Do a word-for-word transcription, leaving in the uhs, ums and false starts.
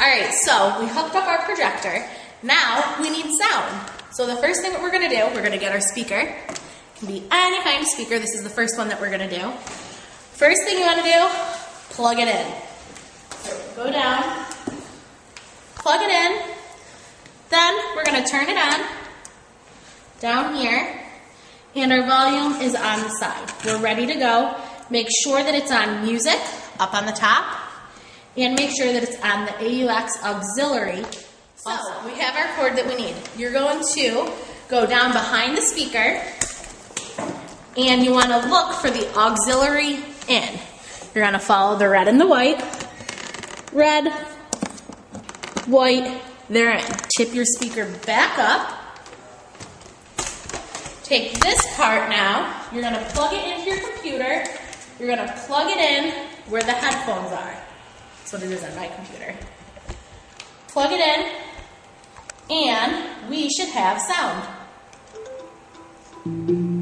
All right, so we hooked up our projector. Now we need sound. So the first thing that we're gonna do, we're gonna get our speaker. It can be any kind of speaker. This is the first one that we're gonna do. First thing you wanna do, plug it in. So go down, plug it in. Then we're gonna turn it on down here. And our volume is on the side. We're ready to go. Make sure that it's on music up on the top. And make sure that it's on the A U X auxiliary. So we have our cord that we need. You're going to go down behind the speaker and you want to look for the auxiliary in. You're going to follow the red and the white. Red, white, they're in. Tip your speaker back up. Take this part now. You're going to plug it into your computer. You're going to plug it in where the headphones are. That's what it is on my computer. Plug it in. And we should have sound.